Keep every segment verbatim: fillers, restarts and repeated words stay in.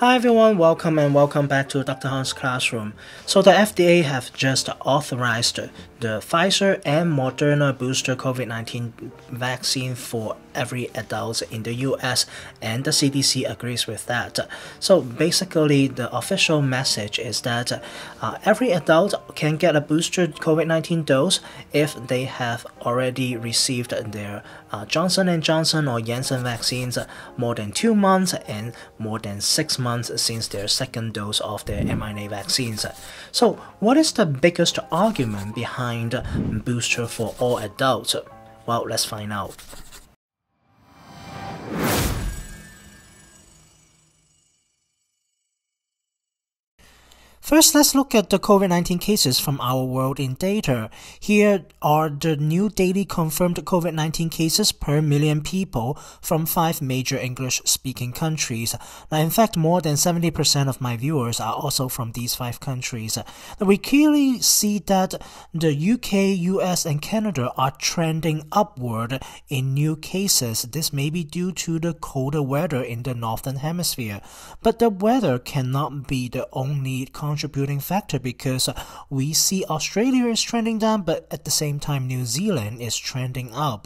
Hi everyone, welcome and welcome back to Doctor Han's classroom. So the F D A have just authorized the Pfizer and Moderna booster COVID nineteen vaccine for every adult in the U S, and the C D C agrees with that. So basically the official message is that uh, every adult can get a booster COVID nineteen dose if they have already received their uh, Johnson and Johnson or Janssen vaccines more than two months and more than six months months since their second dose of their mRNA vaccines. So what is the biggest argument behind booster for all adults? Well, let's find out. First, let's look at the COVID nineteen cases from our world in data. Here are the new daily confirmed COVID nineteen cases per million people from five major English-speaking countries. Now, in fact, more than seventy percent of my viewers are also from these five countries. Now, we clearly see that the U K, U S, and Canada are trending upward in new cases. This may be due to the colder weather in the Northern Hemisphere. But the weather cannot be the only contributor. contributing factor, because we see Australia is trending down, but at the same time New Zealand is trending up.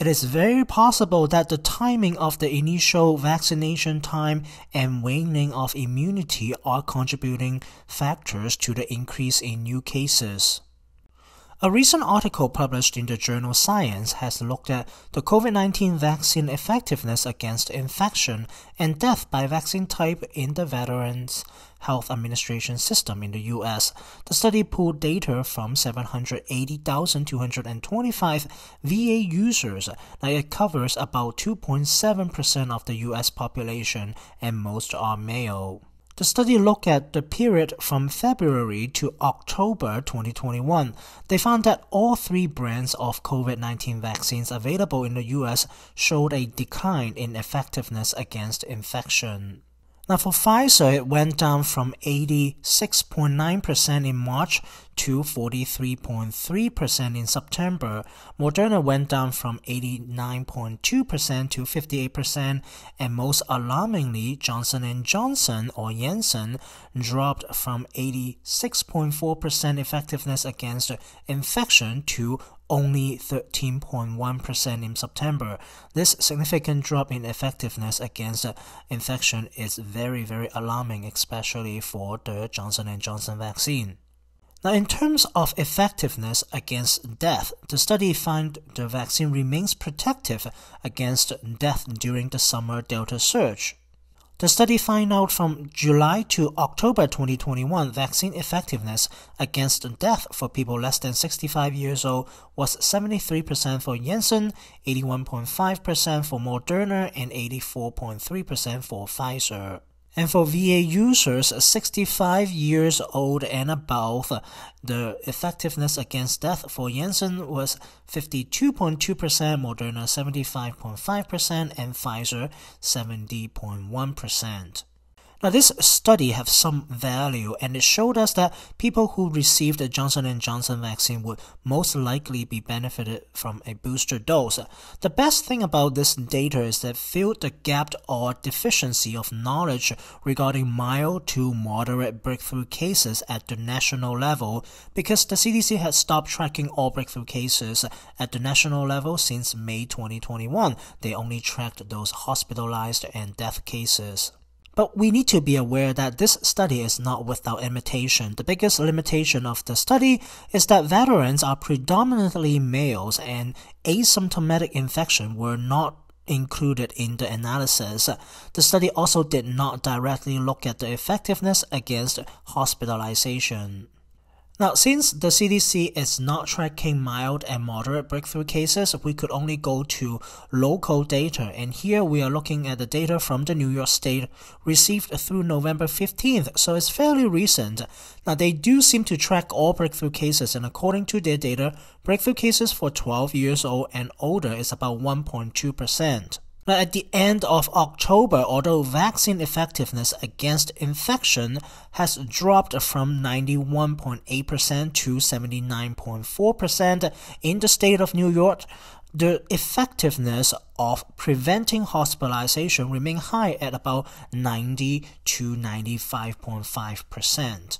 It is very possible that the timing of the initial vaccination time and waning of immunity are contributing factors to the increase in new cases. A recent article published in the journal Science has looked at the COVID nineteen vaccine effectiveness against infection and death by vaccine type in the Veterans Health Administration system in the U S. The study pooled data from seven hundred eighty thousand two hundred twenty-five V A users. Now, it covers about two point seven percent of the U S population, and most are male. The study looked at the period from February to October twenty twenty-one. They found that all three brands of COVID nineteen vaccines available in the U S showed a decline in effectiveness against infection. Now, for Pfizer, it went down from eighty-six point nine percent in March to forty-three point three percent in September. Moderna went down from eighty-nine point two percent to fifty-eight percent, and most alarmingly, Johnson and Johnson or Janssen dropped from eighty-six point four percent effectiveness against infection to only thirteen point one percent in September. This significant drop in effectiveness against infection is very, very alarming, especially for the Johnson and Johnson vaccine. Now, in terms of effectiveness against death, the study found the vaccine remains protective against death during the summer Delta surge. The study found out from July to October twenty twenty-one, vaccine effectiveness against death for people less than sixty-five years old was seventy-three percent for Janssen, eighty-one point five percent for Moderna, and eighty-four point three percent for Pfizer. And for V A users sixty-five years old and above, the effectiveness against death for Janssen was fifty-two point two percent, Moderna seventy-five point five percent, and Pfizer seventy point one percent. Now, this study have some value, and it showed us that people who received the Johnson and Johnson vaccine would most likely be benefited from a booster dose. The best thing about this data is that it filled the gap or deficiency of knowledge regarding mild to moderate breakthrough cases at the national level, because the C D C had stopped tracking all breakthrough cases at the national level since May twenty twenty-one. They only tracked those hospitalized and death cases. But we need to be aware that this study is not without limitation. The biggest limitation of the study is that veterans are predominantly males, and asymptomatic infection were not included in the analysis. The study also did not directly look at the effectiveness against hospitalization. Now, since the C D C is not tracking mild and moderate breakthrough cases, we could only go to local data, and here we are looking at the data from the New York State received through November fifteenth, so it's fairly recent. Now, they do seem to track all breakthrough cases, and according to their data, breakthrough cases for twelve years old and older is about one point two percent. But at the end of October, although vaccine effectiveness against infection has dropped from ninety-one point eight percent to seventy-nine point four percent in the state of New York, the effectiveness of preventing hospitalization remained high at about ninety to ninety-five point five percent.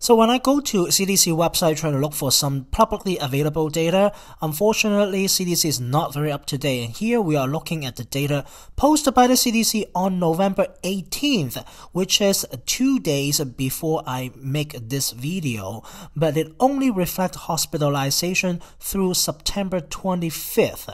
So when I go to C D C website trying to look for some publicly available data, unfortunately C D C is not very up to date, and here we are looking at the data posted by the C D C on November eighteenth, which is two days before I make this video, but it only reflects hospitalization through September twenty-fifth.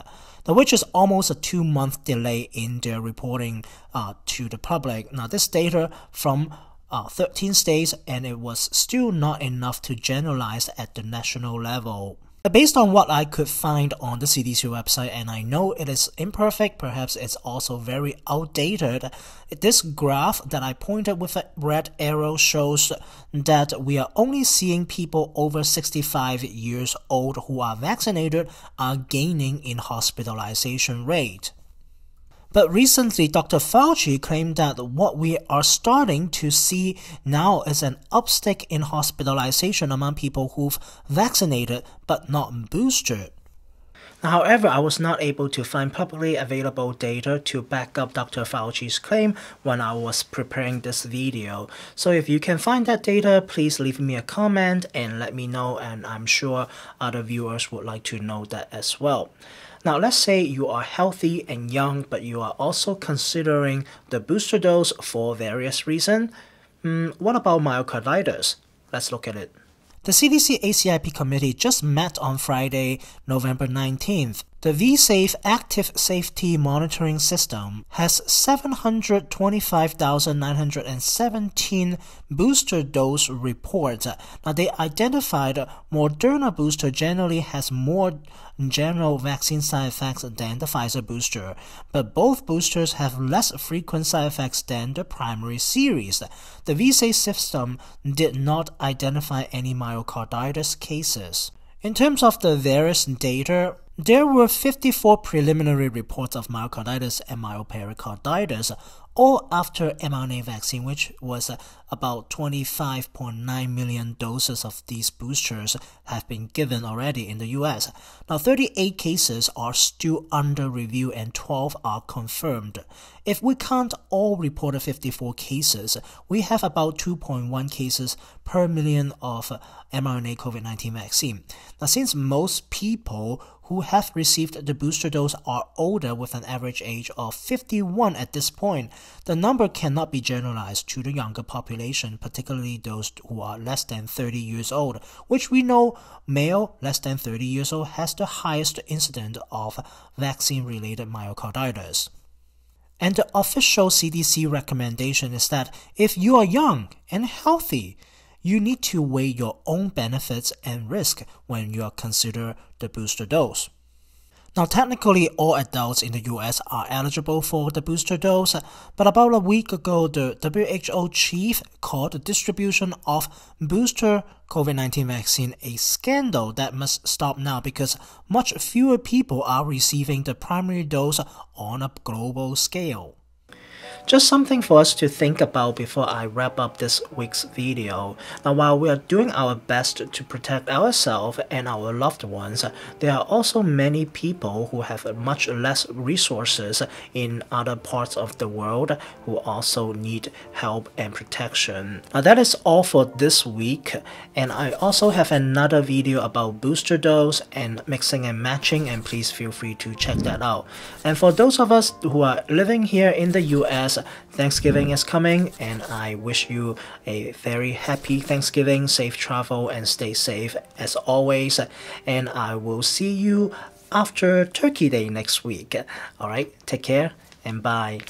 Which is almost a two-month delay in their reporting uh, to the public. Now, this data from uh, thirteen states, and it was still not enough to generalize at the national level. Based on what I could find on the C D C website, and I know it is imperfect, perhaps it's also very outdated, this graph that I pointed with a red arrow shows that we are only seeing people over sixty-five years old who are vaccinated are gaining in hospitalization rate. But recently, Doctor Fauci claimed that what we are starting to see now is an uptick in hospitalization among people who've vaccinated but not boosted. However, I was not able to find publicly available data to back up Doctor Fauci's claim when I was preparing this video. So if you can find that data, please leave me a comment and let me know, and I'm sure other viewers would like to know that as well. Now, let's say you are healthy and young, but you are also considering the booster dose for various reasons. Mm, what about myocarditis? Let's look at it. The C D C A C I P committee just met on Friday, November nineteenth. The V safe Active Safety Monitoring System has seven hundred twenty-five thousand nine hundred seventeen booster dose reports. Now, they identified Moderna booster generally has more general vaccine side effects than the Pfizer booster, but both boosters have less frequent side effects than the primary series. The V safe system did not identify any myocarditis cases. In terms of the various data, there were fifty-four preliminary reports of myocarditis and myopericarditis, all after mRNA vaccine, which was about twenty-five point nine million doses of these boosters have been given already in the U S. Now, thirty-eight cases are still under review and twelve are confirmed. If we count all reported fifty-four cases, we have about two point one cases per million of mRNA COVID nineteen vaccine. Now, since most people who have received the booster dose are older with an average age of fifty-one at this point, the number cannot be generalized to the younger population, particularly those who are less than thirty years old, which we know male less than thirty years old has the highest incidence of vaccine-related myocarditis. And the official C D C recommendation is that if you are young and healthy, you need to weigh your own benefits and risk when you consider the booster dose. Now, technically, all adults in the U S are eligible for the booster dose, but about a week ago, the W H O chief called the distribution of booster COVID nineteen vaccine a scandal that must stop now because much fewer people are receiving the primary dose on a global scale. Just something for us to think about before I wrap up this week's video. Now, while we are doing our best to protect ourselves and our loved ones, there are also many people who have much less resources in other parts of the world who also need help and protection. Now, that is all for this week, and I also have another video about booster dose and mixing and matching, and please feel free to check that out. And for those of us who are living here in the U S, Thanksgiving is coming, and I wish you a very happy Thanksgiving, safe travel, and stay safe as always. And I will see you after Turkey Day next week. Alright, take care and bye.